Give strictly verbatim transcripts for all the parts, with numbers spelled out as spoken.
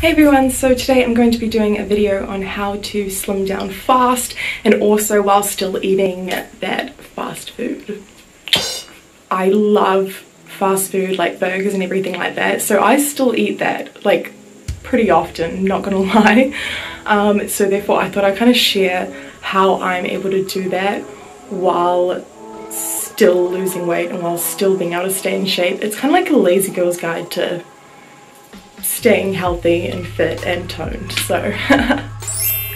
Hey everyone, so today I'm going to be doing a video on how to slim down fast and also while still eating that fast food. I love fast food like burgers and everything like that, so I still eat that like pretty often, not gonna lie. Um, so therefore I thought I'd kind of share how I'm able to do that while still losing weight and while still being able to stay in shape. It's kind of like a lazy girl's guide to staying healthy and fit and toned, so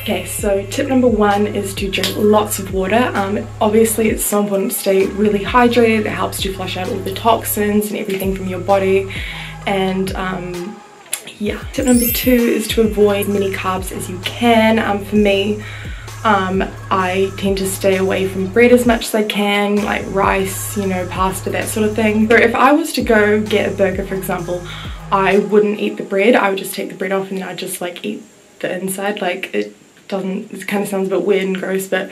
okay, so tip number one is to drink lots of water. Um, obviously it's so important to stay really hydrated. It helps to flush out all the toxins and everything from your body, and um, yeah. Tip number two is to avoid many carbs as you can. Um, for me, um, I tend to stay away from bread as much as I can, like rice, you know, pasta, that sort of thing. So if I was to go get a burger, for example, I wouldn't eat the bread. I would just take the bread off and then I'd just like eat the inside. Like it doesn't, it kind of sounds a bit weird and gross, but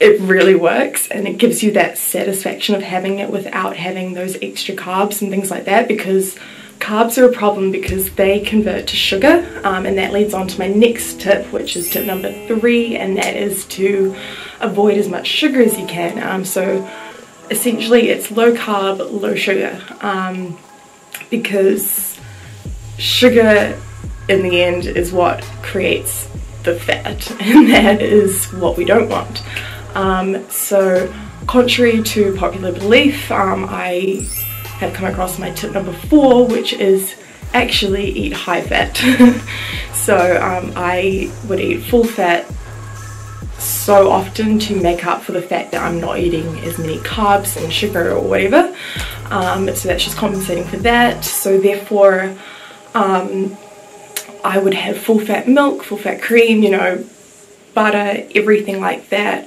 it really works, and it gives you that satisfaction of having it without having those extra carbs and things like that, because carbs are a problem because they convert to sugar, um, and that leads on to my next tip, which is tip number three, and that is to avoid as much sugar as you can. Um, so essentially it's low carb, low sugar. Um, because sugar in the end is what creates the fat, and that is what we don't want. Um, so contrary to popular belief, um, I have come across my tip number four, which is actually eat high fat. So um, I would eat full fat so often to make up for the fact that I'm not eating as many carbs and sugar or whatever. Um, so that's just compensating for that. So therefore, um, I would have full fat milk, full fat cream, you know, butter, everything like that.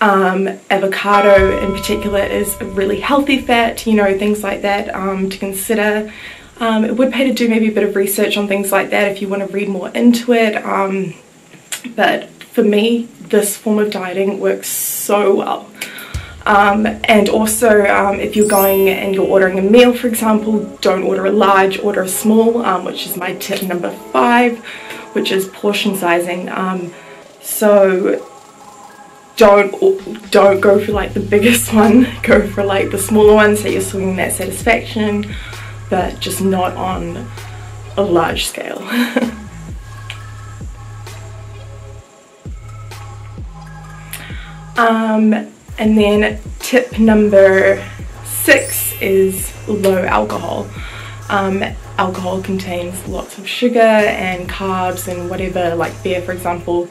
Um, avocado in particular is a really healthy fat, you know, things like that um, to consider. Um, it would pay to do maybe a bit of research on things like that if you want to read more into it. Um, but for me, this form of dieting works so well. Um, and also um, if you're going and you're ordering a meal, for example, don't order a large, order a small, um, which is my tip number five, which is portion sizing. Um, so don't don't go for like the biggest one, go for like the smaller one so you're still getting that satisfaction, but just not on a large scale. um, And then tip number six is low alcohol. Um, alcohol contains lots of sugar and carbs and whatever, like beer for example.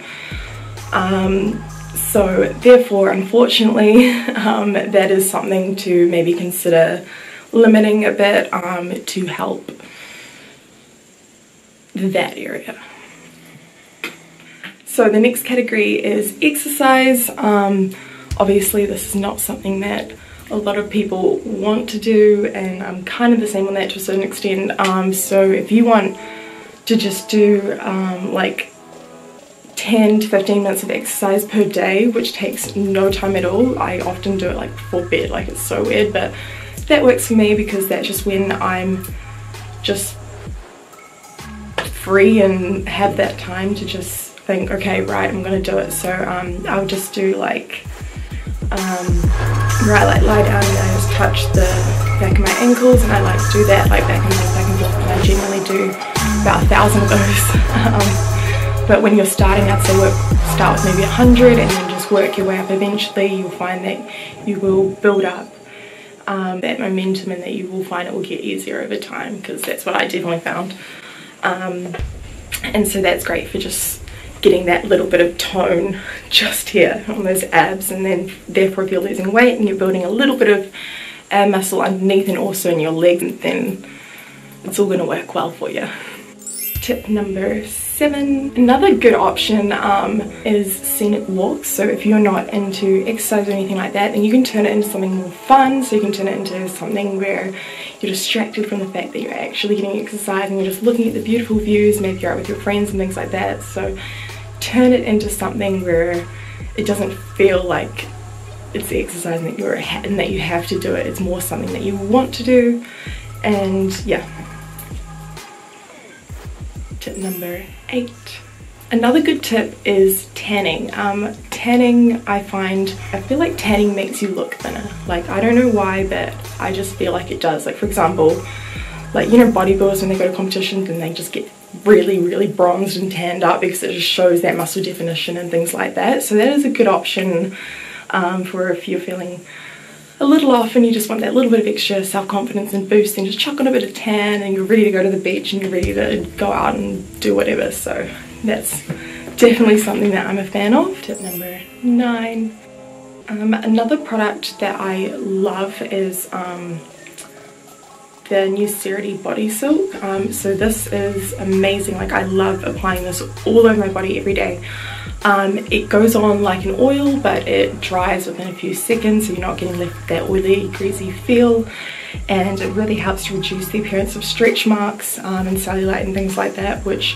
Um, so therefore, unfortunately, um, that is something to maybe consider limiting a bit um, to help that area. So the next category is exercise. Um, Obviously this is not something that a lot of people want to do, and I'm kind of the same on that to a certain extent. Um, so if you want to just do um, like ten to fifteen minutes of exercise per day, which takes no time at all, I often do it like before bed, like it's so weird, but that works for me because that's just when I'm just free and have that time to just think, okay, right, I'm gonna do it. So um, I'll just do like Um, where I like lie down and I just touch the back of my ankles, and I like do that like back and forth, back and forth, and I generally do about a thousand of those. Um, but when you're starting, I'd say work, start with maybe a hundred and then just work your way up. Eventually you'll find that you will build up um, that momentum, and that you will find it will get easier over time, because that's what I definitely found. Um, and so that's great for just getting that little bit of tone just here on those abs, and then therefore if you're losing weight and you're building a little bit of ab muscle underneath and also in your legs, then it's all going to work well for you. Tip number seven, another good option um, is scenic walks. So if you're not into exercise or anything like that, then you can turn it into something more fun. So you can turn it into something where you're distracted from the fact that you're actually getting exercise and you're just looking at the beautiful views. Maybe you're out with your friends and things like that. So turn it into something where it doesn't feel like it's the exercise and that you're at and that you have to do it. It's more something that you want to do, and yeah. tip number eight. Another good tip is tanning. Um, tanning, I find, I feel like tanning makes you look thinner. Like, I don't know why, but I just feel like it does. Like, for example, like, you know, bodybuilders, when they go to competitions and they just get really, really bronzed and tanned up because it just shows that muscle definition and things like that. So that is a good option um, for if you're feeling a little off and you just want that little bit of extra self-confidence and boost, and just chuck on a bit of tan and you're ready to go to the beach and you're ready to go out and do whatever. So that's definitely something that I'm a fan of. Tip number nine. Um, another product that I love is um, the new Cerity Body Silk. Um, so this is amazing. Like, I love applying this all over my body every day. Um, it goes on like an oil, but it dries within a few seconds, so you're not getting left with that oily, greasy feel, and it really helps to reduce the appearance of stretch marks um, and cellulite and things like that, which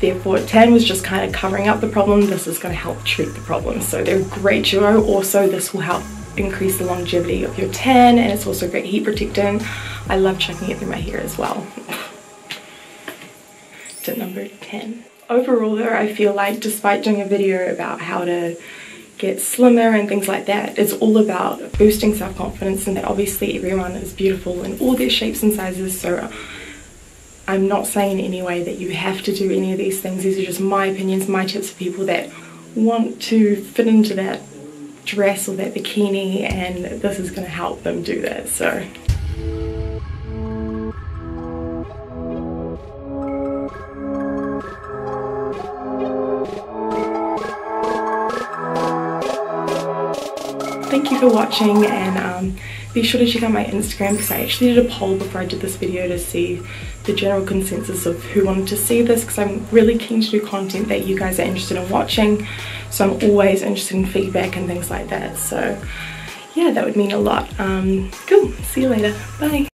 therefore tan was just kind of covering up the problem. This is going to help treat the problem, so they're a great duo. Also, this will help increase the longevity of your tan, and it's also a great heat protectant. I love chucking it through my hair as well. Tip number ten. Overall though, I feel like despite doing a video about how to get slimmer and things like that, it's all about boosting self-confidence, and that obviously everyone is beautiful in all their shapes and sizes. So I'm not saying in any way that you have to do any of these things. These are just my opinions, my tips for people that want to fit into that dress or that bikini, and this is going to help them do that. So thank you for watching, and um, be sure to check out my Instagram, because I actually did a poll before I did this video to see the general consensus of who wanted to see this, because I'm really keen to do content that you guys are interested in watching. So I'm always interested in feedback and things like that. So yeah, that would mean a lot. Um, cool. See you later. Bye.